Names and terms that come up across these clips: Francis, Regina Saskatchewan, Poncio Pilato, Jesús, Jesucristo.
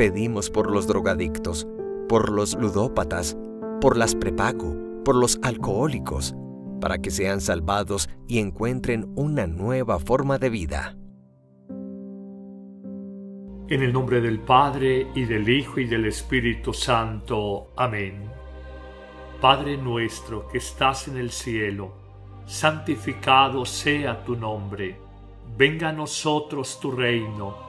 Pedimos por los drogadictos, por los ludópatas, por las prepago, por los alcohólicos, para que sean salvados y encuentren una nueva forma de vida. En el nombre del Padre, y del Hijo, y del Espíritu Santo. Amén. Padre nuestro que estás en el cielo, santificado sea tu nombre. Venga a nosotros tu reino.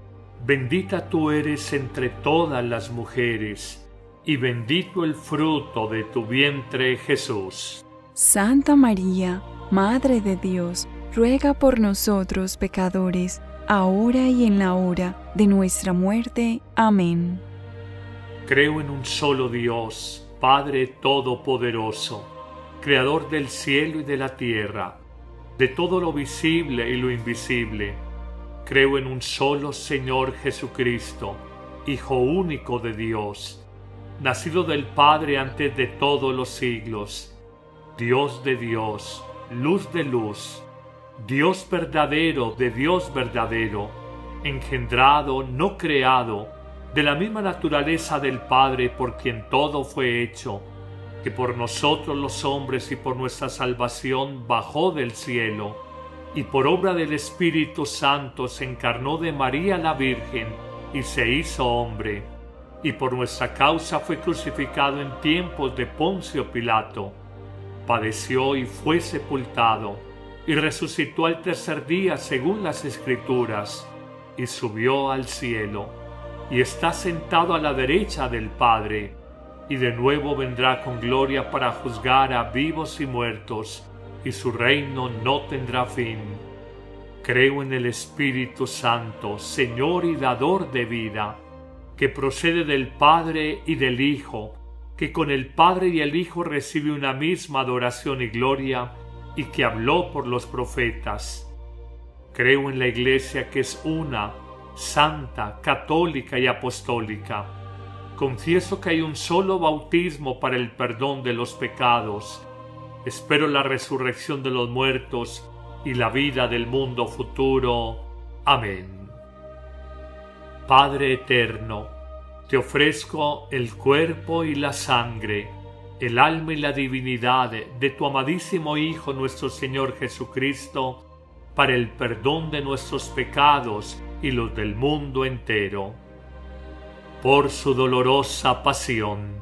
Bendita tú eres entre todas las mujeres, y bendito el fruto de tu vientre, Jesús. Santa María, Madre de Dios, ruega por nosotros pecadores, ahora y en la hora de nuestra muerte. Amén. Creo en un solo Dios, Padre Todopoderoso, Creador del cielo y de la tierra, de todo lo visible y lo invisible. Creo en un solo Señor Jesucristo, Hijo único de Dios, nacido del Padre antes de todos los siglos, Dios de Dios, luz de luz, Dios verdadero de Dios verdadero, engendrado, no creado, de la misma naturaleza del Padre, por quien todo fue hecho, que por nosotros los hombres y por nuestra salvación bajó del cielo, y por obra del Espíritu Santo se encarnó de María la Virgen, y se hizo hombre, y por nuestra causa fue crucificado en tiempos de Poncio Pilato, padeció y fue sepultado, y resucitó al tercer día según las Escrituras, y subió al cielo, y está sentado a la derecha del Padre, y de nuevo vendrá con gloria para juzgar a vivos y muertos, y su reino no tendrá fin. Creo en el Espíritu Santo, Señor y dador de vida, que procede del Padre y del Hijo, que con el Padre y el Hijo recibe una misma adoración y gloria, y que habló por los profetas. Creo en la Iglesia, que es una, santa, católica y apostólica. Confieso que hay un solo bautismo para el perdón de los pecados. Espero la resurrección de los muertos y la vida del mundo futuro. Amén. Padre eterno, te ofrezco el cuerpo y la sangre, el alma y la divinidad de tu amadísimo Hijo nuestro Señor Jesucristo, para el perdón de nuestros pecados y los del mundo entero. Por su dolorosa pasión,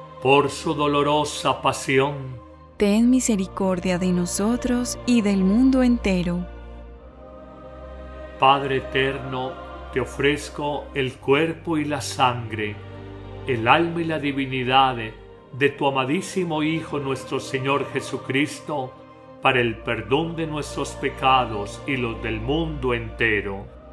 Por su dolorosa pasión, ten misericordia de nosotros y del mundo entero. Padre eterno, te ofrezco el cuerpo y la sangre, el alma y la divinidad de tu amadísimo Hijo nuestro Señor Jesucristo, para el perdón de nuestros pecados y los del mundo entero.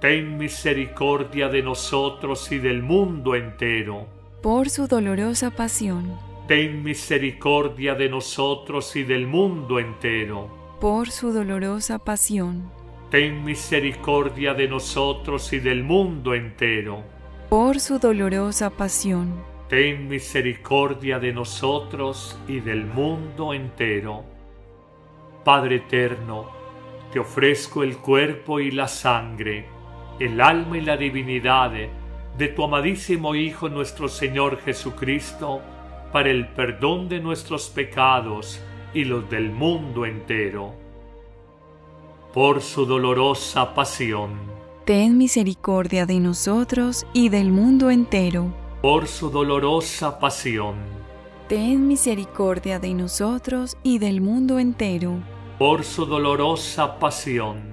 Ten misericordia de nosotros y del mundo entero. Por su dolorosa pasión. Ten misericordia de nosotros y del mundo entero. Por su dolorosa pasión. Ten misericordia de nosotros y del mundo entero. Por su dolorosa pasión. Ten misericordia de nosotros y del mundo entero. Padre eterno, te ofrezco el cuerpo y la sangre, el alma y la divinidad de tu amadísimo Hijo nuestro Señor Jesucristo, para el perdón de nuestros pecados y los del mundo entero. Por su dolorosa pasión. Ten misericordia de nosotros y del mundo entero. Por su dolorosa pasión. Ten misericordia de nosotros y del mundo entero. Por su dolorosa pasión.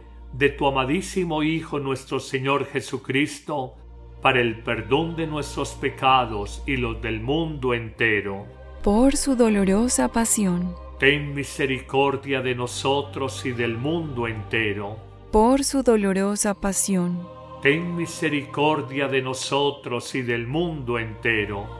de tu amadísimo Hijo nuestro Señor Jesucristo, para el perdón de nuestros pecados y los del mundo entero. Por su dolorosa pasión. Ten misericordia de nosotros y del mundo entero. Por su dolorosa pasión. Ten misericordia de nosotros y del mundo entero.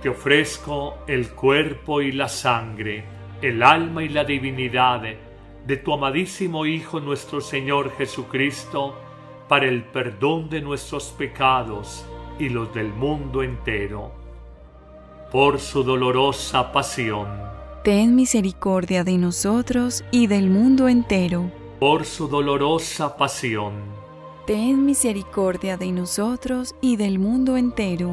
te ofrezco el cuerpo y la sangre, el alma y la divinidad de tu amadísimo Hijo nuestro Señor Jesucristo, para el perdón de nuestros pecados y los del mundo entero. Por su dolorosa pasión. Ten misericordia de nosotros y del mundo entero. Por su dolorosa pasión. Ten misericordia de nosotros y del mundo entero.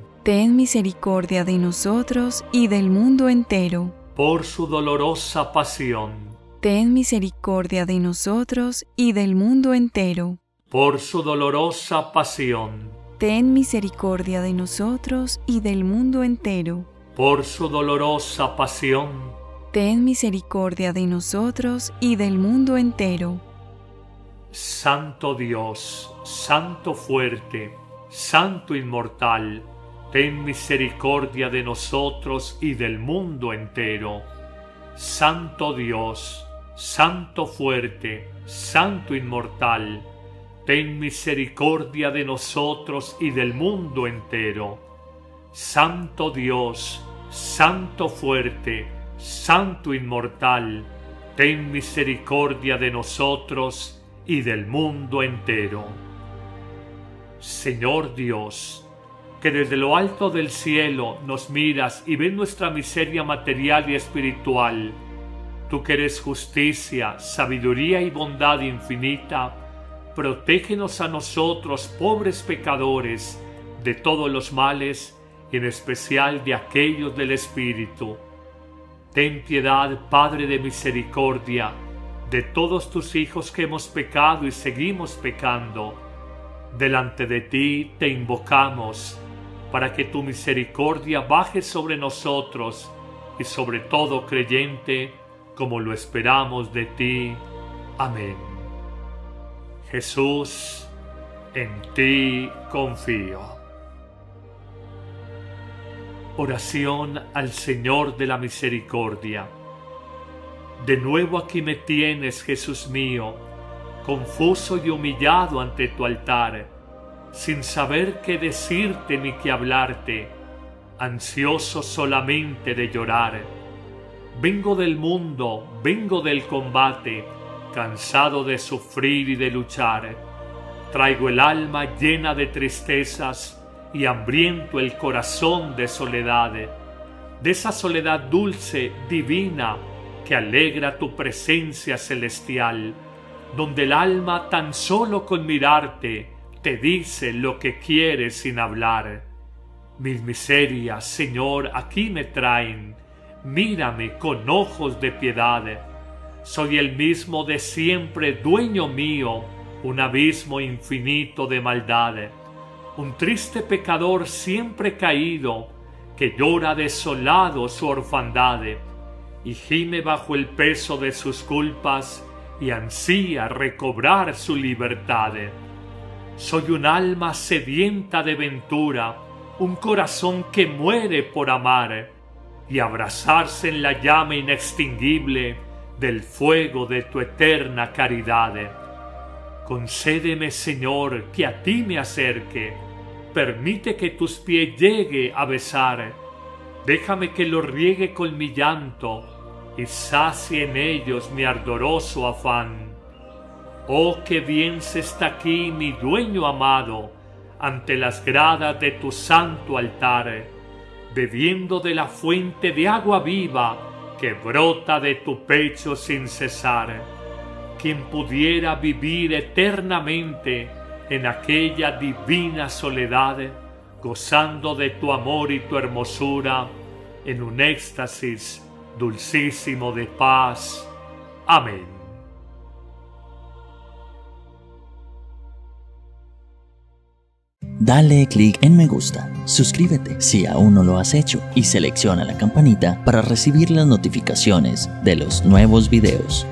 Ten misericordia de nosotros y del mundo entero. Por su dolorosa pasión. Ten misericordia de nosotros y del mundo entero. Por su dolorosa pasión. Ten misericordia de nosotros y del mundo entero. Por su dolorosa pasión. Ten misericordia de nosotros y del mundo entero. Santo Dios, Santo fuerte, Santo inmortal, ten misericordia de nosotros y del mundo entero. Santo Dios, Santo fuerte, Santo inmortal, ten misericordia de nosotros y del mundo entero. Santo Dios, Santo fuerte, Santo inmortal, ten misericordia de nosotros y del mundo entero. Señor Dios, que desde lo alto del cielo nos miras y ves nuestra miseria material y espiritual, tú que eres justicia, sabiduría y bondad infinita, protégenos a nosotros, pobres pecadores, de todos los males y en especial de aquellos del espíritu. Ten piedad, Padre de misericordia, de todos tus hijos que hemos pecado y seguimos pecando. Delante de ti te invocamos, para que tu misericordia baje sobre nosotros y sobre todo creyente, como lo esperamos de ti. Amén. Jesús, en ti confío. Oración al Señor de la Misericordia. De nuevo aquí me tienes, Jesús mío, confuso y humillado ante tu altar, sin saber qué decirte ni qué hablarte, ansioso solamente de llorar. Vengo del mundo, vengo del combate, cansado de sufrir y de luchar. Traigo el alma llena de tristezas y hambriento el corazón de soledad, de esa soledad dulce, divina, que alegra tu presencia celestial, donde el alma tan solo con mirarte te dice lo que quiere sin hablar. Mis miserias, Señor, aquí me traen, mírame con ojos de piedad. Soy el mismo de siempre, dueño mío, un abismo infinito de maldad, un triste pecador siempre caído, que llora desolado su orfandad, y gime bajo el peso de sus culpas, y ansía recobrar su libertad. Soy un alma sedienta de ventura, un corazón que muere por amar y abrazarse en la llama inextinguible del fuego de tu eterna caridad. Concédeme, Señor, que a ti me acerque, permite que tus pies llegue a besar, déjame que lo riegue con mi llanto y sacie en ellos mi ardoroso afán. Oh, qué bien se está aquí, mi dueño amado, ante las gradas de tu santo altar, bebiendo de la fuente de agua viva que brota de tu pecho sin cesar. Quien pudiera vivir eternamente en aquella divina soledad, gozando de tu amor y tu hermosura, en un éxtasis dulcísimo de paz. Amén. Dale clic en me gusta, suscríbete si aún no lo has hecho y selecciona la campanita para recibir las notificaciones de los nuevos videos.